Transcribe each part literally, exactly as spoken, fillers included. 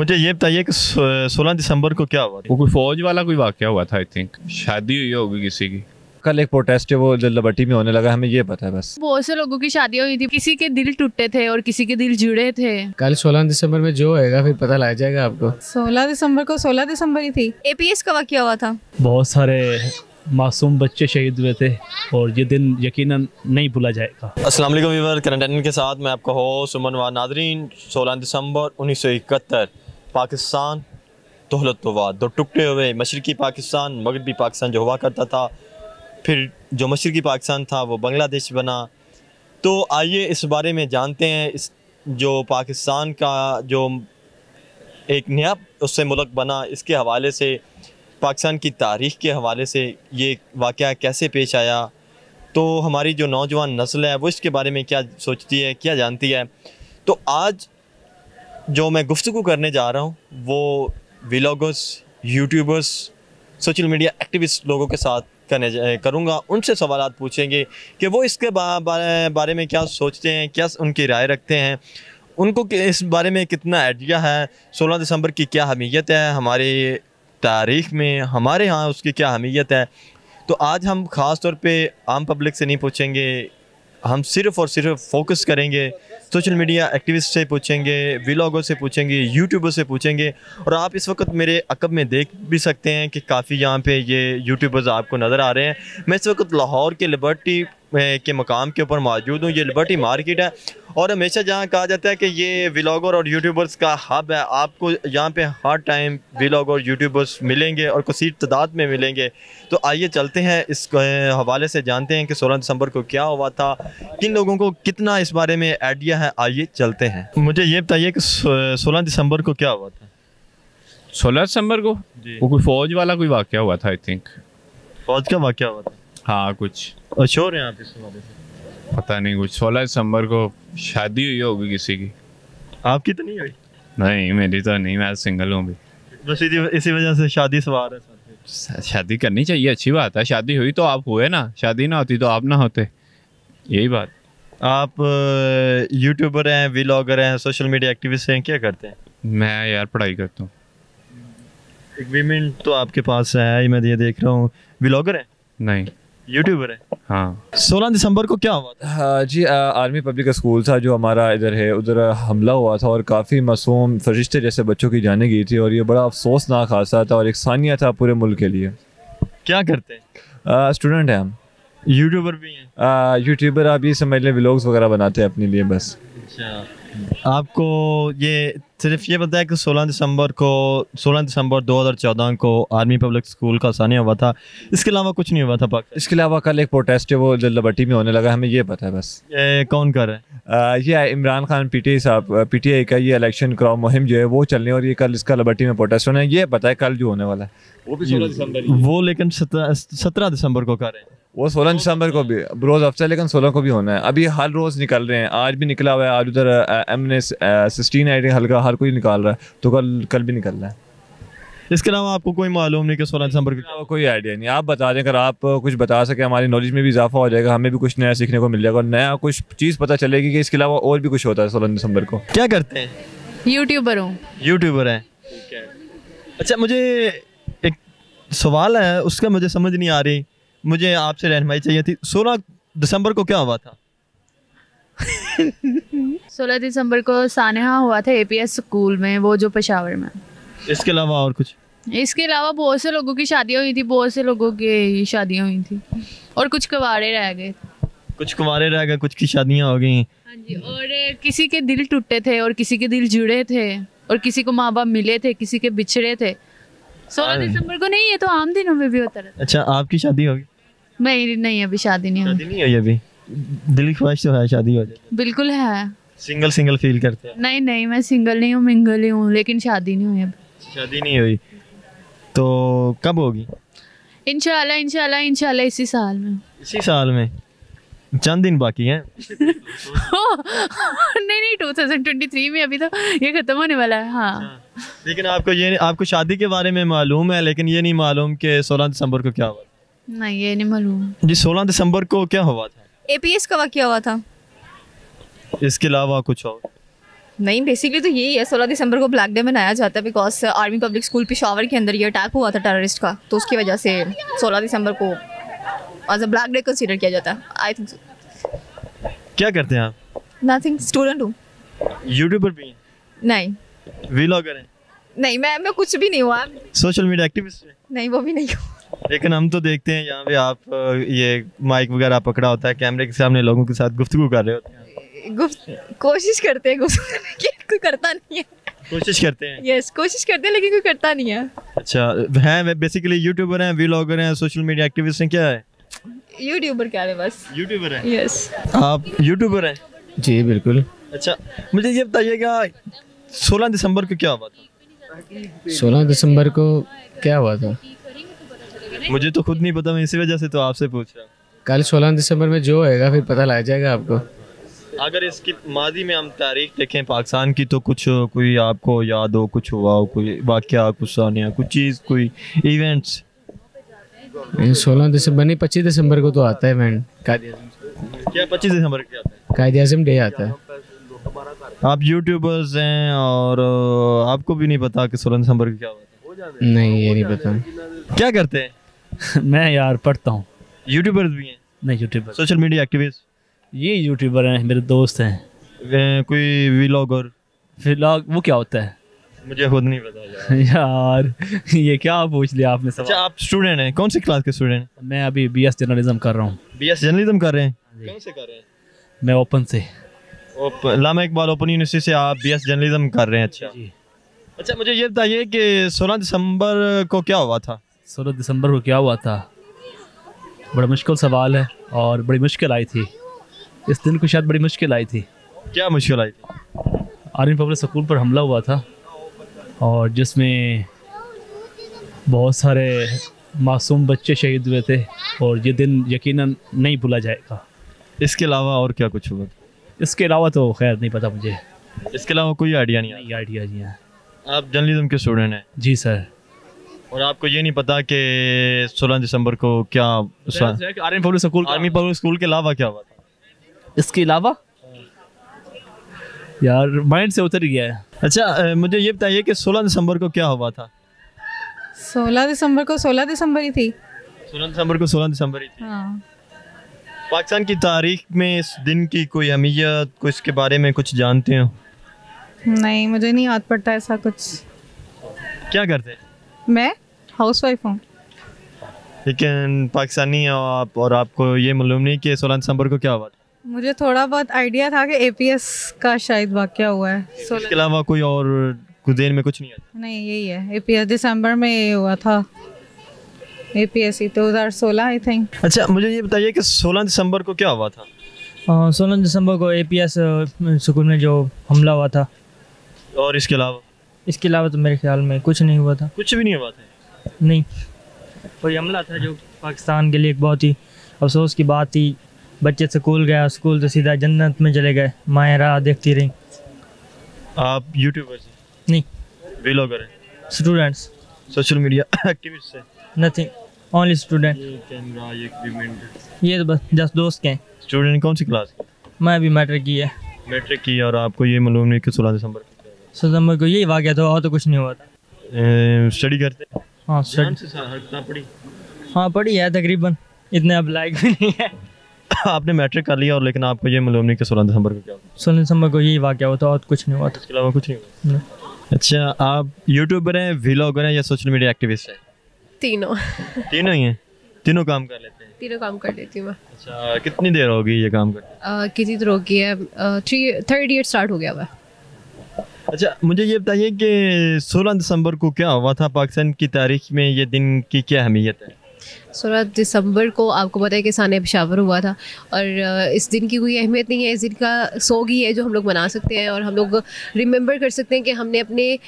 मुझे ये बताइए कि सोलह दिसंबर को क्या हुआ? वो कोई फौज वाला कोई वाकया हुआ था, आई थिंक शादी हुई होगी किसी की। कल एक प्रोटेस्ट है वो लल्लाबट्टी में होने लगा, हमें ये पता है बस। बहुत से लोगों की शादियां हुई थी, किसी के दिल टूटे थे और किसी के दिल जुड़े थे। कल सोलह दिसंबर में जो होएगा फिर पता लग जाएगा आपको। सोलह दिसंबर को सोलह दिसंबर ही थी। एपीएस का वाकया हुआ था, बहुत सारे मासूम बच्चे शहीद हुए थे और ये दिन यकीनन नहीं भुला जाएगा। अस्सलाम वालेकुम व्यूअर, करंट अफेयर के साथ मैं आपका होस्ट सुमन व नाज़रीन। सोलह दिसंबर उन्नीस सौ इकहत्तर, पाकिस्तान दहलत तो हुआ, दो टुकड़े हुए, मशरकी पाकिस्तान मगरबी पाकिस्तान जो हुआ करता था, फिर जो मशरकी पाकिस्तान था वो बांग्लादेश बना। तो आइए इस बारे में जानते हैं, इस जो पाकिस्तान का जो एक नया उससे मुल्क बना, इसके हवाले से पाकिस्तान की तारीख़ के हवाले से ये वाक़या कैसे पेश आया। तो हमारी जो नौजवान नस्ल है वो इसके बारे में क्या सोचती है, क्या जानती है। तो आज जो मैं गुफ्तगू करने जा रहा हूँ वो vloggers, YouTubers, social media activist लोगों के साथ करने करूँगा। उनसे सवाल पूछेंगे कि वो इसके बा, बा, बारे में क्या सोचते हैं, क्या उनकी राय रखते हैं, उनको इस बारे में कितना आइडिया है, सोलह दिसंबर की क्या अहमियत है हमारे तारीख़ में, हमारे यहाँ उसकी क्या अहमियत है। तो आज हम ख़ास तौर पे आम पब्लिक से नहीं पूछेंगे, हम सिर्फ़ और सिर्फ फोकस करेंगे सोशल मीडिया एक्टिविस्ट से पूछेंगे, व्लॉगर से पूछेंगे, यूट्यूबर से पूछेंगे। और आप इस वक्त मेरे अकब में देख भी सकते हैं कि काफ़ी यहाँ पे ये यूट्यूबर्स आपको नज़र आ रहे हैं। मैं इस वक्त लाहौर के लिबर्टी के मकाम के ऊपर मौजूद हूँ। ये लिबर्टी मार्केट है और हमेशा जहाँ कहा जाता है कि ये व्लॉगर और यूट्यूबर्स का हब है, आपको यहाँ पे हर टाइम व्लॉगर और यूट्यूबर्स मिलेंगे और कसीर तादाद में मिलेंगे। तो आइए चलते हैं, इस हवाले से जानते हैं कि सोलह दिसंबर को क्या हुआ था, किन लोगों को कितना इस बारे में आइडिया है। आइए चलते हैं। मुझे ये बताइए कि सोलह दिसंबर को क्या हुआ था? सोलह दिसंबर को वो कोई फौज वाला कोई वाकया हुआ था, आई थिंक फौज का वाकया हुआ था। हाँ कुछ शोर है यहाँ पे इस हवाले से, पता नहीं कुछ। सोलह दिसंबर को शादी हुई होगी किसी की। आपकी तो नहीं हुई? नहीं मेरी तो नहीं, मैं सिंगल हूँ भी, बस इसी वजह से शादी सवार है। शादी करनी चाहिए, अच्छी बात है। शादी हुई तो आप हुए ना, शादी ना होती तो आप ना होते, यही बात। आप यूट्यूबर हैं, व्लॉगर हैं, सोशल मीडिया एक्टिविस्ट हैं, क्या करते हैं? मैं यार पढ़ाई करता हूँ। एग्रीमेंट तो आपके पास है, मैं ये देख रहा हूँ। व्लॉगर हैं? नहीं, यूट्यूबर है। हाँ। सोलह दिसंबर को क्या हुआ था? हाँ जी, आ, आर्मी पब्लिक स्कूल था जो हमारा इधर है, उधर हमला हुआ था और काफ़ी मासूम फरिश्ते जैसे बच्चों की जाने गई थी और ये बड़ा अफसोसनाक हादसा था और एक सानिया था पूरे मुल्क के लिए। क्या करते हैं? स्टूडेंट हैं हम। यूट्यूबर भी हैं? यूट्यूबर आप ये समझ लें, व्लॉग्स वगैरह बनाते हैं अपने लिए बस। अच्छा, आपको ये सिर्फ ये पता है कि सोलह दिसंबर को सोलह दिसंबर दो हज़ार चौदह को आर्मी पब्लिक स्कूल का सानिया हुआ था, इसके अलावा कुछ नहीं हुआ था पाकिस्तान। इसके अलावा कल एक प्रोटेस्ट है वो लल्लाबट्टी में होने लगा, हमें ये पता है बस। ए, कौन कर रहा है? ये इमरान खान पीटीआई साहब, पीटीआई का ये इलेक्शन कराओ मुहिम जो है वो चलने और ये कल इसका लल्लाबट्टी में प्रोटेस्ट होना है, ये पता है कल जो होने वाला है वो भी सोलह दिसंबर। वो लेकिन सत्रह दिसंबर को कर रहे हैं, वो सोलह दिसंबर को भी रोज़ हफ्ता है लेकिन सोलह को भी होना है। अभी हर रोज़ निकल रहे हैं, आज भी निकला हुआ है, आज उधर एम एस सिक्सटीन आइडिया हल्का हर कोई निकाल रहा है, तो कल कल भी निकल रहा है। इसके अलावा आपको कोई मालूम नहीं कि सोलह दिसंबर को? कोई आइडिया नहीं, आप बता दें। अगर आप कुछ बता सके हमारी नॉलेज में भी इजाफा हो जाएगा, हमें भी कुछ नया सीखने को मिल जाएगा और नया कुछ चीज़ पता चलेगी कि इसके अलावा और भी कुछ होता है सोलह दिसंबर को। क्या करते हैं? यूट्यूबर हूँ। यूट्यूबर हैं, अच्छा। मुझे एक सवाल है, उसका मुझे समझ नहीं आ रही, मुझे आपसे रहनुमाई चाहिए थी। सोलह दिसंबर को क्या हुआ था? सोलह दिसंबर को सानिहा हुआ था एपीएस स्कूल में, वो जो पेशावर में। इसके अलावा और कुछ? इसके अलावा बहुत से लोगों की शादियां हुई थी, बहुत से लोगों की शादियां हुई थी और कुछ कुंवारे रह गए। कुछ कुंवारे रह गए, कुछ की शादियां हो गई। हाँ जी, और किसी के दिल टूटे थे और किसी के दिल जुड़े थे और किसी को माँ बाप मिले थे, किसी के बिछड़े थे। सोलह दिसंबर को नहीं, ये तो आम दिनों में भी होता रहता है। अच्छा, आपकी शादी होगी? मेरी नहीं, अभी शादी नहीं होगी। नहीं हुई अभी, दिल की ख्वाहिश तो है शादी हो जाए। बिल्कुल है। सिंगल सिंगल फील करते हैं? नहीं नहीं, मैं सिंगल नहीं हूँ, मिंगल ही हूँ, लेकिन शादी नहीं हुई अभी। शादी नहीं हुई, तो कब होगी? इंशाल्लाह इंशाल्लाह इंशाल्लाह इसी साल में। इसी साल में, चंद दिन बाकी हैं। नहीं नहीं, दो हज़ार तेईस में अभी तो ये खत्म होने वाला है। हाँ, लेकिन आपको ये आपको शादी के बारे में मालूम है लेकिन ये नहीं मालूम कि सोलह दिसंबर को क्या हुआ? नहीं, ये नहीं मालूम जी। सोलह दिसंबर को क्या हुआ था? एपीएस का वाकया हुआ था। इसके अलावा कुछ और? नहीं, बेसिकली तो यही है, सोलह दिसंबर को ब्लैक डे मनाया जाता है because army public school Peshawar के अंदर ये अटैक हुआ था टेररिस्ट का, तो उसकी वजह से सोलह दिसंबर को as a black day consider किया जाता है, आई थिंक so. क्या करते हैं आप? नथिंग, स्टूडेंट हूँ। यूट्यूबर भी? नहीं। व्लॉगर हैं? नहीं, मैं मैं कुछ भी नहीं हुआ। Social media activist? नहीं, वो भी नहीं हुआ। लेकिन हम तो देखते हैं यहाँ पे आप ये माइक वगैरह पकड़ा होता है, कैमरे के सामने लोगों के साथ गुफ्तगू कर रहे होते हैं। कोशिश करते हैं, कोई करता नहीं है। कोशिश करते हैं, यस, कोशिश करते हैं लेकिन कोई करता नहीं है। अच्छा, हैं बेसिकली यूट्यूबर हैं, व्लॉगर हैं, सोशल मीडिया एक्टिविस्ट हैं, क्या है? यूट्यूबर क्या है, बस यूट्यूबर हैं। यस, आप यूट्यूबर हैं? जी बिल्कुल। अच्छा, मुझे ये बताइएगा सोलह दिसंबर को क्या हुआ था? सोलह दिसंबर को क्या हुआ था मुझे तो खुद नहीं पता, मैं इसी वजह से तो आपसे पूछ रहा हूँ। कल सोलह दिसंबर में जो होएगा फिर पता लग जाएगा आपको। अगर इसकी माजी में हम तारीख देखें पाकिस्तान की, तो कुछ कोई आपको याद हो, कुछ हुआ हो, कोई वाकया, कुछ सानिया, कुछ चीज़, कोई इवेंट्स? सोलह दिसंबर नहीं, पच्चीस दिसंबर को तो आता है इवेंट। क्या पच्चीस दिसंबर क्या आता है? कायदे आज़म डे आता है। आप यूट्यूबर्स हैं और आपको भी नहीं पता कि सोलह दिसंबर क्या हुआ? नहीं, ये नहीं पता। क्या करते हैं? मैं यार पढ़ता हूँ। यूट्यूबर्स भी हैं? नहीं, यूट्यूबर। Social media activist? ये यूट्यूबर हैं, मेरे दोस्त हैं। कोई व्लॉगर? व्लॉग वो क्या होता है? मुझे खुद नहीं पता यार, यार ये क्या पूछ लिया आपने सवाल। अच्छा, आप स्टूडेंट हैं, कौन सी क्लास के स्टूडेंट हैं? मैं अभी बीएस जर्नलिज्म कर रहा हूँ। बीएस जर्नलिज्म कर रहे हैं? कौन से कर रहे हैं? मैं ओपन से, open Allama Iqbal open university से आप बीएस जर्नलिज्म कर रहे हैं। अच्छा अच्छा मुझे ये बताइए कि सोलह दिसंबर को क्या हुआ था? सोलह दिसंबर को क्या हुआ था? बड़ा मुश्किल सवाल है और बड़ी मुश्किल आई थी इस दिन को, शायद बड़ी मुश्किल आई थी। क्या मुश्किल आई थी? आर्मी पब्लिक स्कूल पर हमला हुआ था और जिसमें बहुत सारे मासूम बच्चे शहीद हुए थे और ये दिन यकीनन नहीं भुला जाएगा। इसके अलावा और क्या कुछ हुआ? इसके अलावा तो खैर नहीं पता मुझे, इसके अलावा कोई आइडिया नहीं है। आइडिया नहीं है। आप जर्नलिज्म के स्टूडेंट हैं? जी सर। और आपको ये नहीं पता कि सोलह दिसंबर को क्या army public school army public school के अलावा क्या हुआ? इसके अलावा यार माइंड से उतर गया है। अच्छा, मुझे ये बताइए कि सोलह दिसंबर को क्या हुआ था? सोलह दिसंबर को सोलह दिसंबर ही थी। सोलह दिसंबर को सोलह दिसंबर ही थी। हाँ। पाकिस्तान की तारीख में इस दिन की कोई अहमियत, कोई इसके बारे में कुछ जानते हो? नहीं, मुझे नहीं याद पड़ता ऐसा कुछ। क्या करते हैं? मैं हाउसवाइफ हूँ। लेकिन पाकिस्तानी हो आप और आपको ये मालूम नहीं कि सोलह दिसंबर को क्या हुआ था? मुझे थोड़ा बहुत आइडिया था कि एपीएस का शायद वाकया हुआ है। इसके अलावा कोई और गुदेन में कुछ नहीं आता? नहीं, यही है, एपीएस दिसंबर में ये हुआ था, एपीएस ही दो हज़ार सोलह आई थिंक। अच्छा, मुझे ये बताइए कि सोलह दिसंबर को क्या हुआ था? सोलह दिसंबर को एपीएस स्कूल में जो हमला हुआ था। और इसके अलावा? इसके अलावा तो मेरे ख्याल में कुछ नहीं हुआ था। कुछ भी नहीं हुआ था? नहीं, कोई हमला था जो पाकिस्तान के लिए एक बहुत ही अफसोस की बात थी। बच्चे स्कूल गया, स्कूल से सीधा जन्नत में चले गए, माएँ राह देखती रहीं। आप यूट्यूबर्स हैं? नहीं। व्लॉगर हैं? स्टूडेंट्स। सोशल मीडिया एक्टिविस्ट हैं? Nothing, only student. ये तो बस जस्ट दोस्त के हैं। स्टूडेंट कौन सी क्लास? मैं अभी मैट्रिक की है। मैट्रिक की है और आपको ये मालूम नहीं कि सोलह दिसंबर दिसंबर को यही वाकया था और तो कुछ नहीं हुआ था। स्टडी करते हैं? हाँ, स्टडी। हाँ पढ़ी है तकरीबन, इतने अब लायक भी नहीं है। आपने मैट्रिक कर लिया और लेकिन आपको ये मालूम नहीं कि सोलह दिसंबर को क्या हुआ? सोलह दिसंबर को यही वाकया हुआ था और कुछ नहीं हुआ था। इसके अलावा कुछ नहीं हुआ? नहीं। अच्छा, आप यूट्यूबर हैं, व्लॉगर हैं या सोशल मीडिया एक्टिविस्ट हैं? तीनों। तीनों ही हैं? तीनों काम कर लेते हैं? तीनों काम कर लेती हूँ मैं। अच्छा, कितनी देर होगी ये काम करते? कितनी देर होगी है, थर्ड ईयर स्टार्ट हो गया हुआ। अच्छा, मुझे ये बताइए कि सोलह दिसंबर को क्या हुआ था? पाकिस्तान की तारीख में ये दिन की क्या अहमियत है? सोलह दिसंबर को आपको पता है कि साने पेशावर हुआ था और इस दिन की कोई अहमियत नहीं है। इस दिन का सोग ही है जो हम लोग मना सकते हैं और हम लोग रिमेंबर कर सकते हैं कि हमने अपने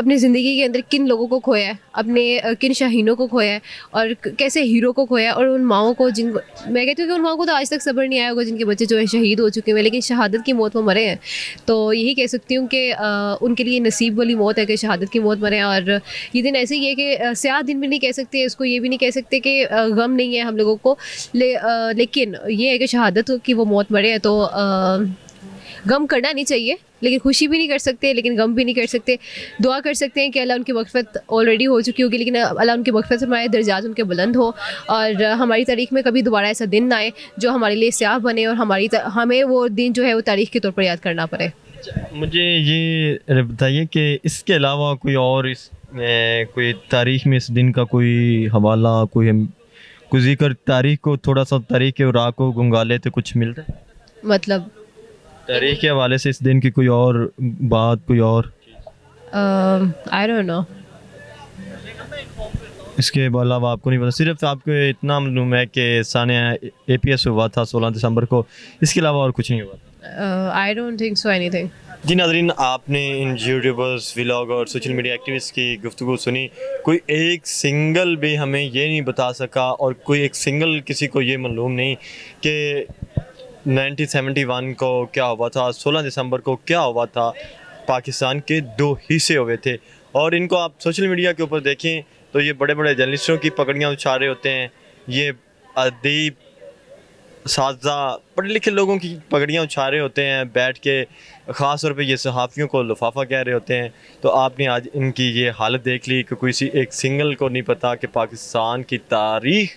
अपनी ज़िंदगी के अंदर किन लोगों को खोया है, अपने किन शाहीनों को खोया है और कैसे हीरो को खोया है और उन माओं को जिन, मैं कहती हूँ कि उन माओं को तो आज तक सब्र नहीं आया होगा जिनके बच्चे जो है शहीद हो चुके हैं लेकिन शहादत की मौत में मरे हैं। तो यही कह सकती हूँ कि उनके लिए नसीब वाली मौत है कि शहादत की मौत मरे हैं। और ये दिन ऐसे ही है कि स्याह दिन भी नहीं कह सकते इसको, ये भी नहीं कह सकते कि गम नहीं है हम लोगों को, ले, आ, लेकिन ये है कि शहादत की वो मौत मरे हैं। तो आ, गम करना नहीं चाहिए लेकिन खुशी भी नहीं कर सकते, लेकिन गम भी नहीं कर सकते। दुआ कर सकते हैं कि अल्लाह उनकी मग़फ़िरत ऑलरेडी हो चुकी होगी, लेकिन अल्लाह उनकी मग़फ़िरत फरमाए, दर्जात उनके बुलंद हो, और हमारी तारीख में कभी दोबारा ऐसा दिन ना आए जो हमारे लिए स्याह बने और हमारी हमें वो दिन जो है वो तारीख के तौर पर याद करना पड़े। मुझे ये बताइए कि इसके अलावा कोई और इस ए, कोई तारीख में इस दिन का कोई हवाला, कोई कोई जिक्र तारीख को थोड़ा सा तारीख के राह को गुंगाले तो कुछ मिलता है? मतलब तारीख के हवाले से इस दिन की कोई और बात, कोई और आई डोंट नो, इसके अलावा आपको नहीं पता? सिर्फ आपको इतना मालूम है कि साने ए पी एस हुआ था सोलह दिसंबर को, इसके अलावा और कुछ नहीं हुआ? I don't think so anything. जी नाज़रीन, आपने इन यूट्यूबर्स, व्लॉग और सोशल मीडिया एक्टिविस्ट की गुफ्तगू सुनी। कोई एक सिंगल भी हमें ये नहीं बता सका और कोई एक सिंगल किसी को ये मालूम नहीं कि उन्नीस सौ इकहत्तर को क्या हुआ था, सोलह दिसंबर को क्या हुआ था। पाकिस्तान के दो हिस्से हुए थे और इनको आप सोशल मीडिया के ऊपर देखें तो ये बड़े बड़े जर्नलिस्टों की पगड़ियाँ उछाल रहे होते हैं, ये अदीब, साजा, पढ़े लिखे लोगों की पगड़ियाँ उछाल रहे होते हैं बैठ के, ख़ास तौर पे ये सहाफ़ियों को लफाफा कह रहे होते हैं। तो आपने आज इनकी ये हालत देख ली कि किसी एक सिंगल को नहीं पता कि पाकिस्तान की तारीख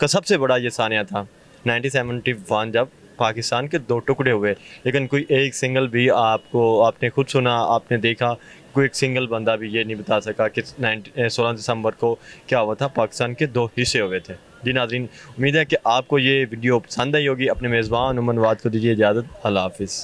का सबसे बड़ा ये सानिया था उन्नीस सौ इकहत्तर, जब पाकिस्तान के दो टुकड़े हुए। लेकिन कोई एक सिंगल भी आपको, आपने खुद सुना, आपने देखा, कोई एक सिंगल बंदा भी ये नहीं बता सका कि सोलह दिसंबर को क्या हुआ था, पाकिस्तान के दो हिस्से हुए थे। जी नाज़रीन, उम्मीद है कि आपको ये वीडियो पसंद आई होगी। अपने मेज़बान उमर नवाद को दीजिए इजाज़त, अल्लाह हाफ़िज़।